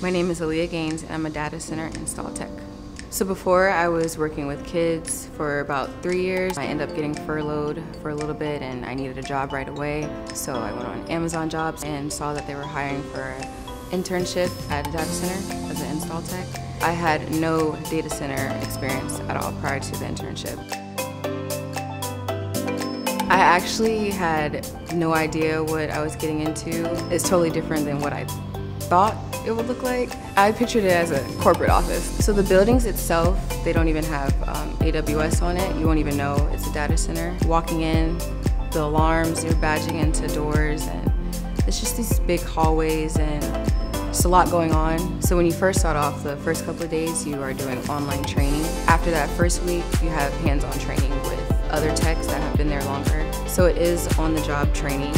My name is Aaliyah Gaines, and I'm a data center install tech. So before I was working with kids for about 3 years. I ended up getting furloughed for a little bit and I needed a job right away. So I went on Amazon Jobs and saw that they were hiring for an internship at a data center as an install tech. I had no data center experience at all prior to the internship. I actually had no idea what I was getting into. It's totally different than what I thought it would look like. I pictured it as a corporate office. So the buildings itself, they don't even have AWS on it. You won't even know it's a data center. Walking in, the alarms, you're badging into doors, and it's just these big hallways and just a lot going on. So when you first start off, the first couple of days, you are doing online training. After that first week, you have hands-on training with other techs that have been there longer. So it is on-the-job training.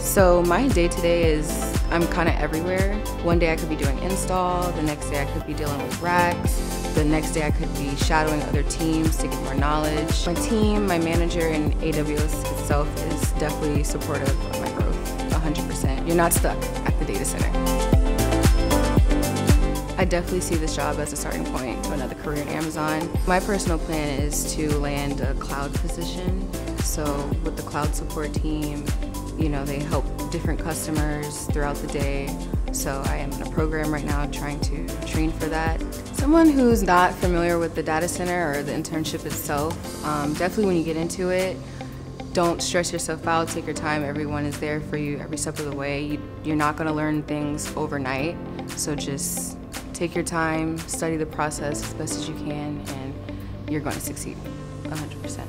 So my day-to-day is, I'm kind of everywhere. One day I could be doing install, the next day I could be dealing with racks, the next day I could be shadowing other teams to get more knowledge. My team, my manager, and AWS itself is definitely supportive of my growth, 100%. You're not stuck at the data center. I definitely see this job as a starting point for another career in Amazon. My personal plan is to land a cloud position. So with the cloud support team, you know, they help different customers throughout the day. So I am in a program right now trying to train for that. Someone who's not familiar with the data center or the internship itself, definitely when you get into it, don't stress yourself out, take your time. Everyone is there for you every step of the way. You're not gonna learn things overnight. So just take your time, study the process as best as you can, and you're gonna succeed, 100%.